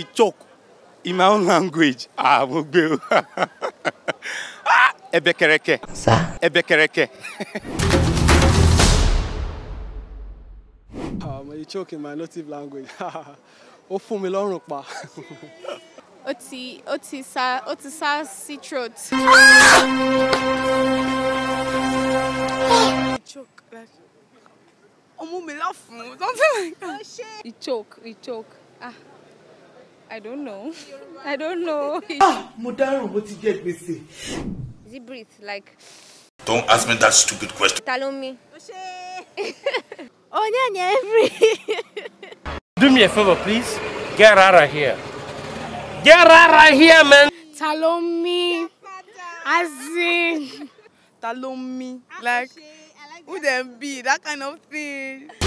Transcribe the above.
he talk in my own language. Ah, Mugbe. Ah, Ebekereke. Sir? Ebekereke. You talk in my native language. Ofu mi lorun pa. Otisa citrot. Choke like Omu mi lofun. Something like that. He choke. Ah. I don't know. Ah, mo darun bo ti je gbese. Is it breathe like? Don't ask me that stupid question. Tell me. Oh, yeah, every. Do me a favor, please. Get out of here. Get out of here, man. Talomi. Azin. Talomi. Like, who them be? That kind of thing.